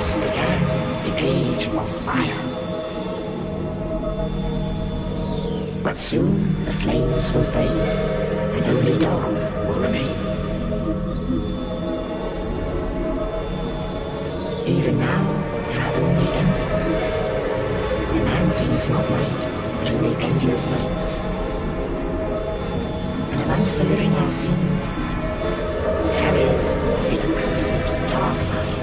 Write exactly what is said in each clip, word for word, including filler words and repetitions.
Thus began the Age of Fire. But soon the flames will fade, and only dark will remain. Even now, there are only embers. A man sees not light, but only endless nights. And amongst the living are seen carriers of the accursed dark side.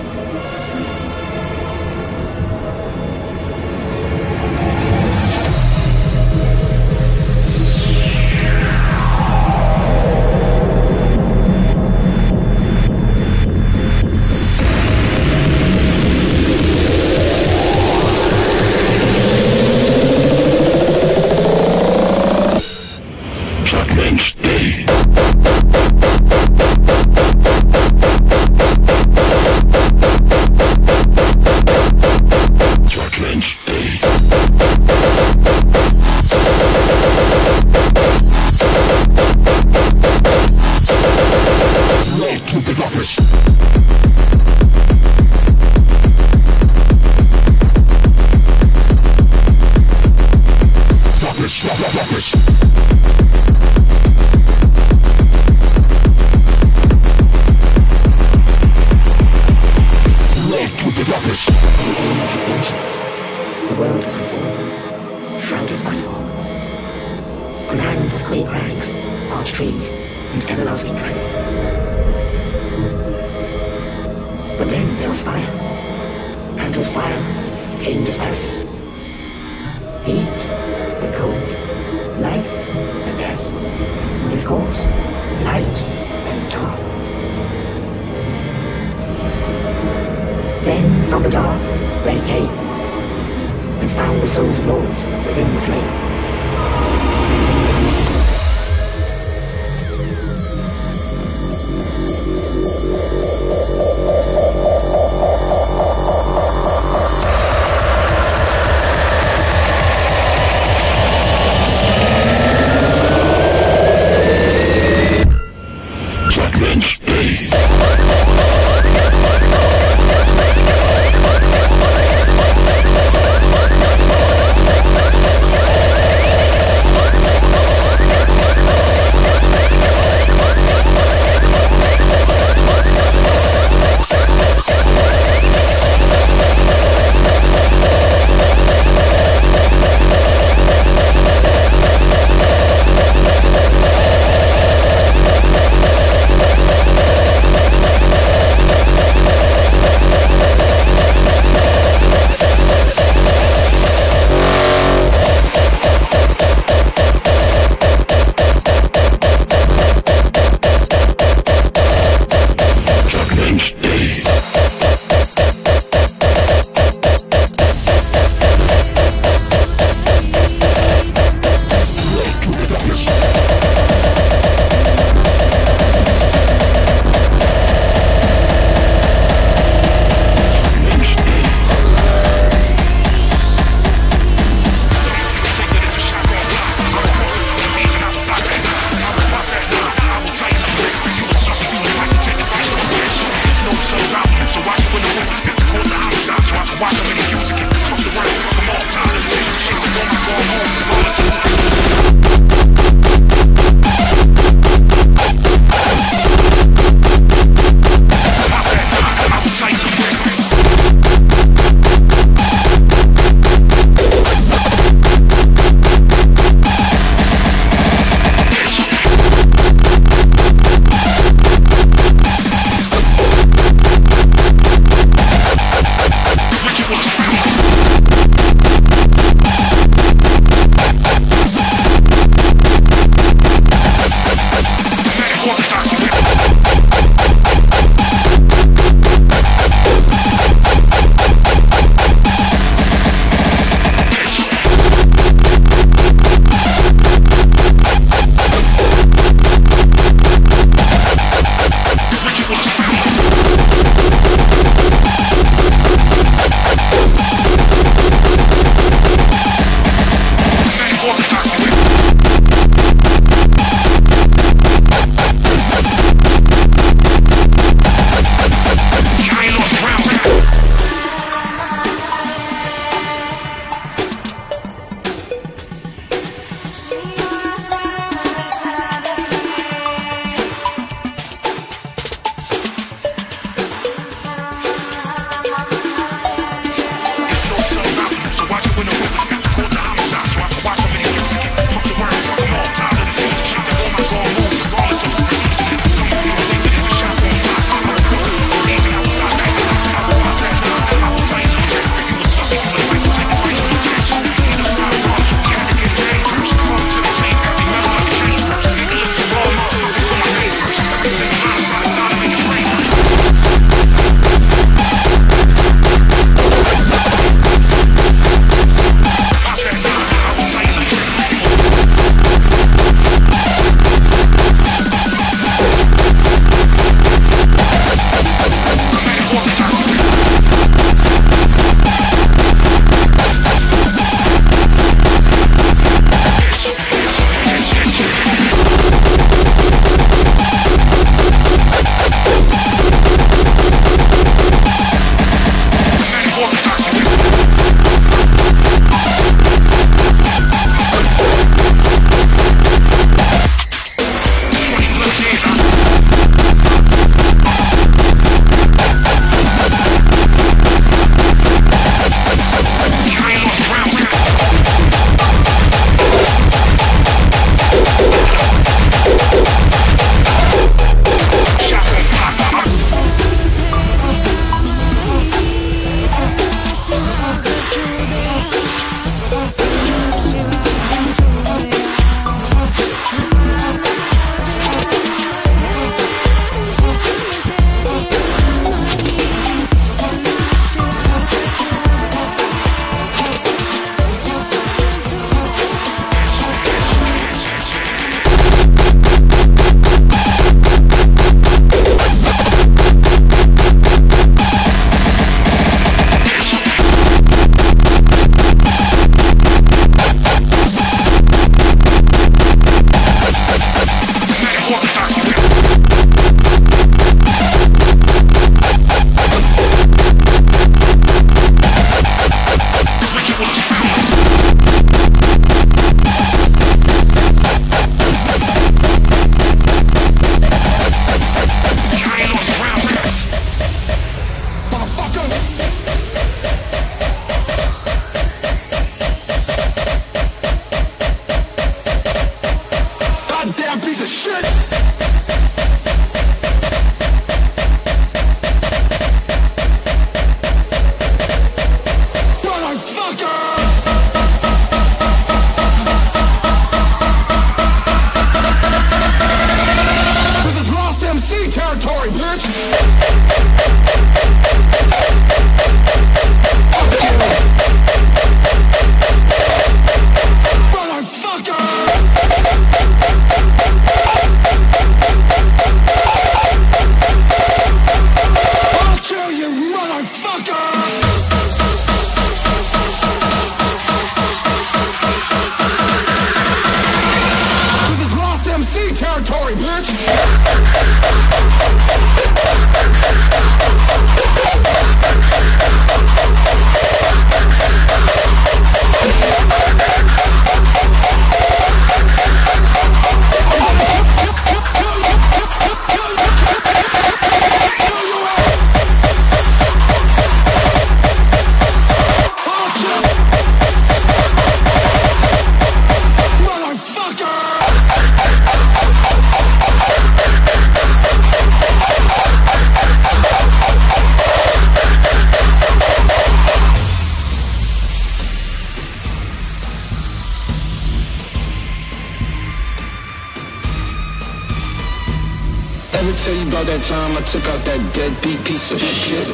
Tell you about that time I took out that deadbeat piece of shit.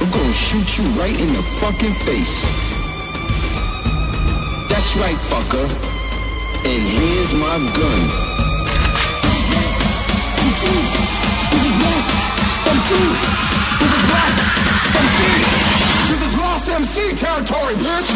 I'm gonna shoot you right in the fucking face. That's right, fucker. And here's my gun. This is Lost M C territory, bitch!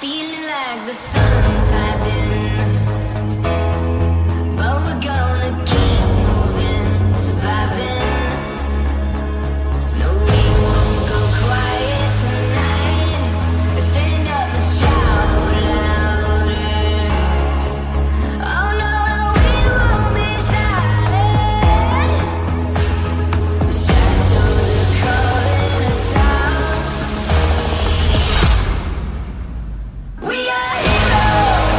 Feeling like the sun's hiding, but we're gonna keep moving, surviving. We are heroes.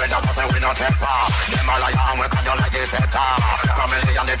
with us, and we no take far. Them a liar and we cut down like the sector. Come in here and it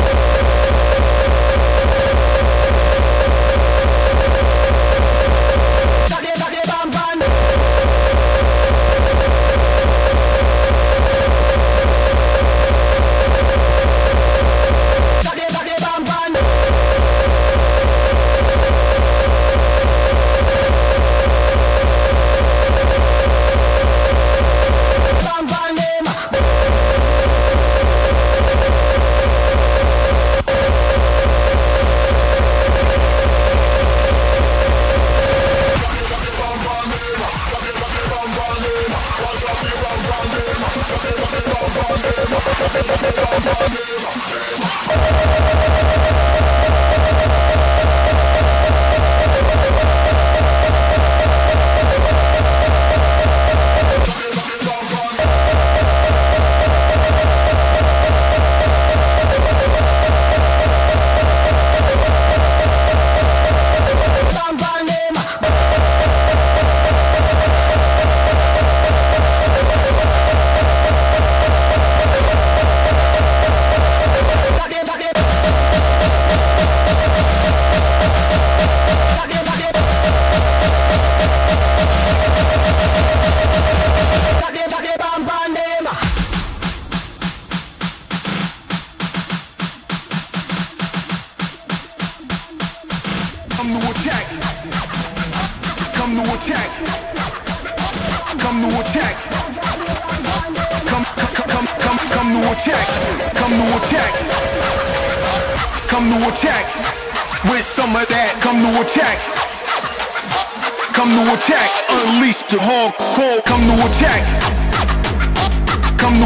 Come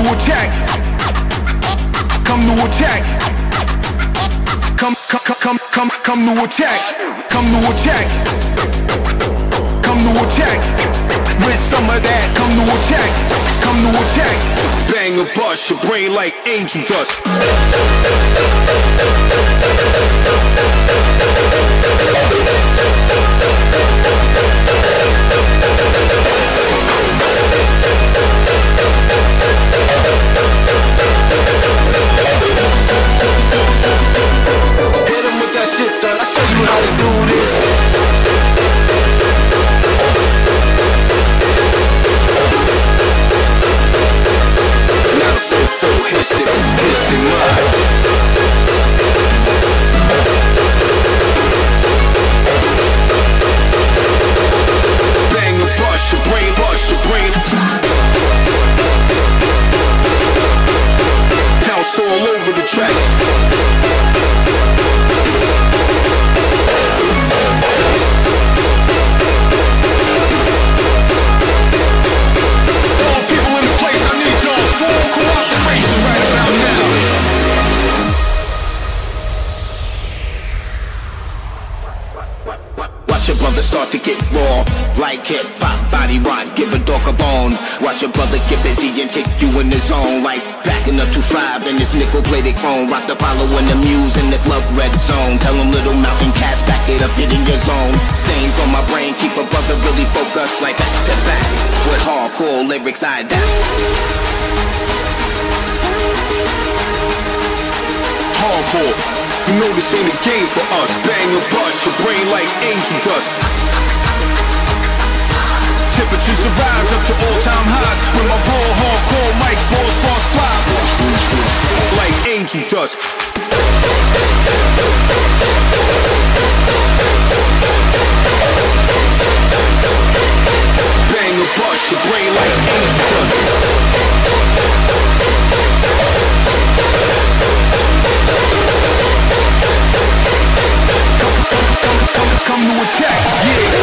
to attack, yeah.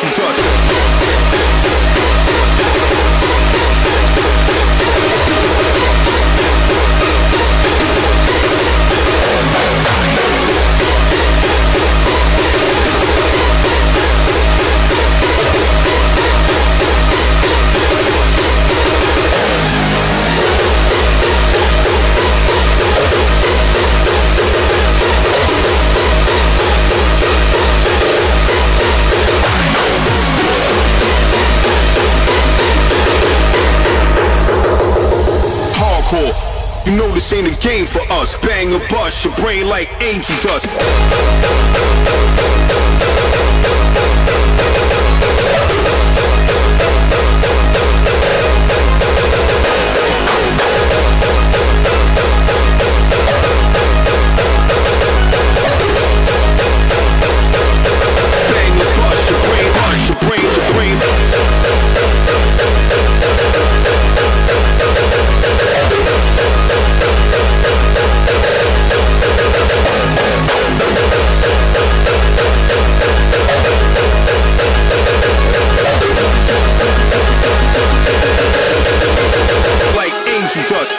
that you touch. You know this ain't a game for us. Bang a bust, your brain like angel dust. Bang a bust, your brain, bust, your brain, your brain. Like angel dust.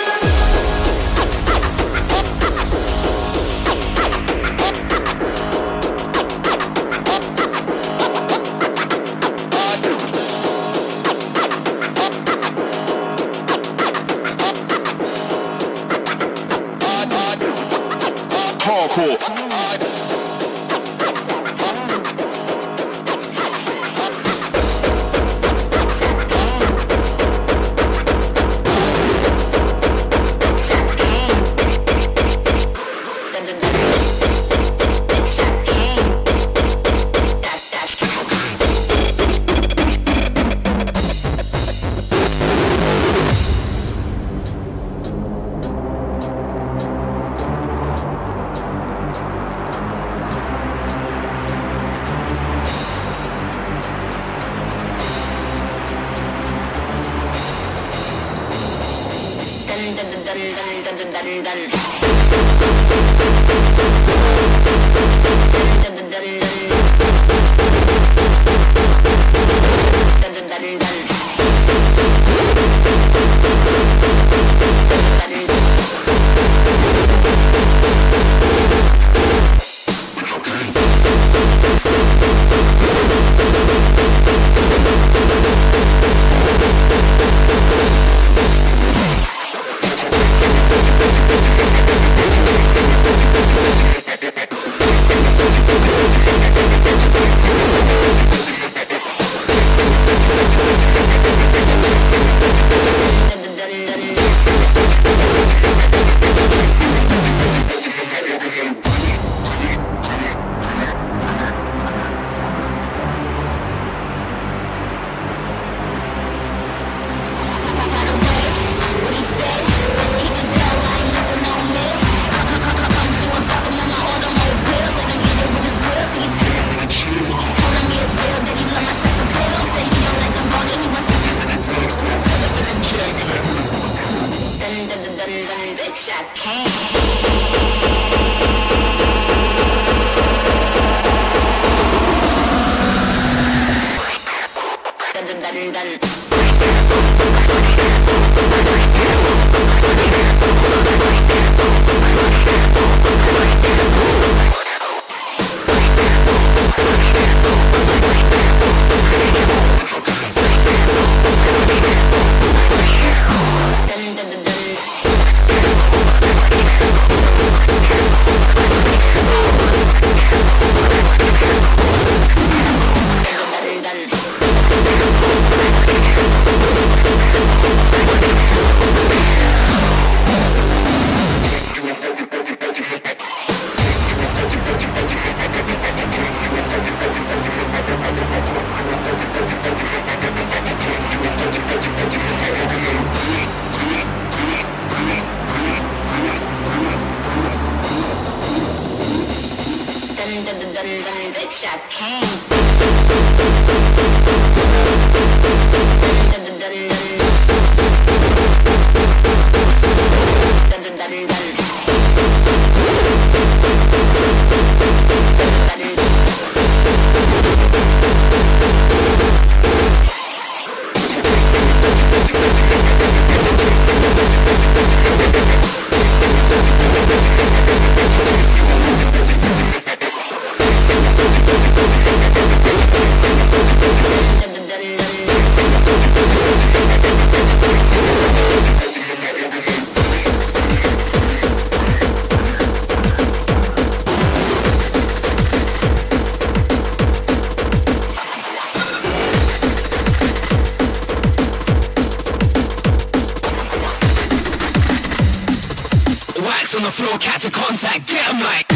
floor, catch a contact, get a mic.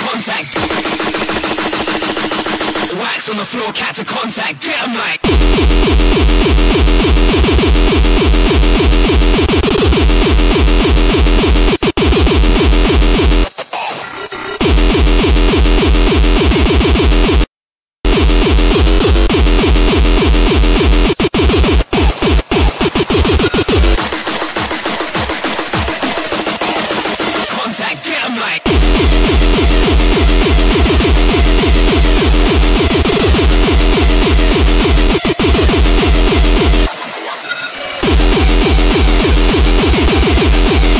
Contact. Wax on the floor, catch a contact, get a mic. We'll be right back.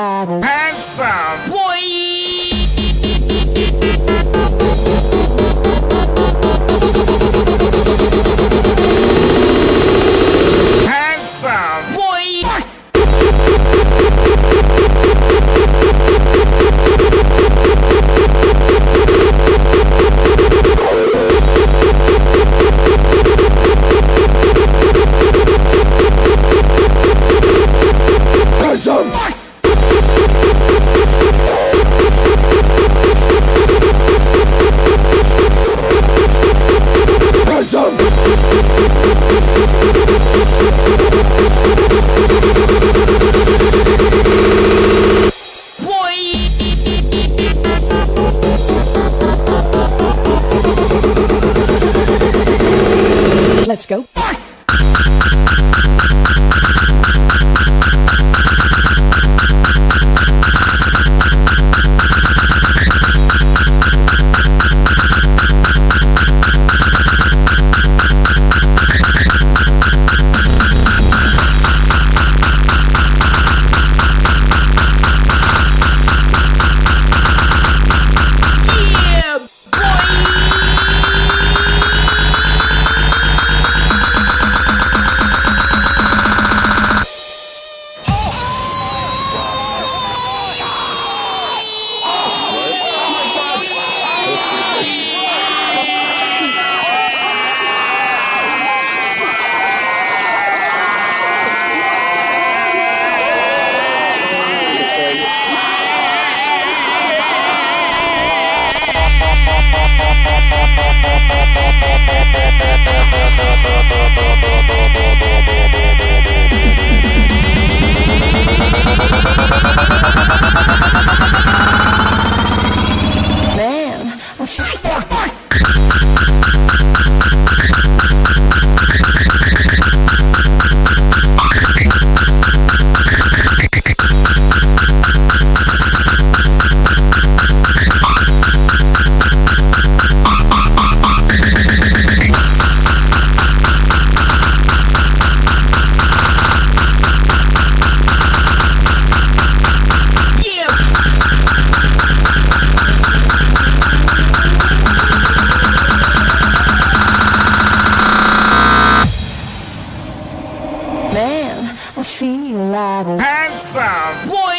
Hands up, boy. Hands up, boy. Let's go. Handsome boy.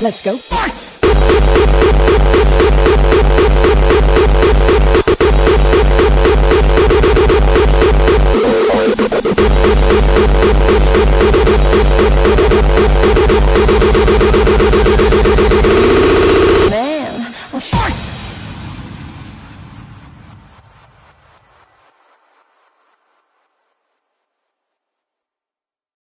Let's go.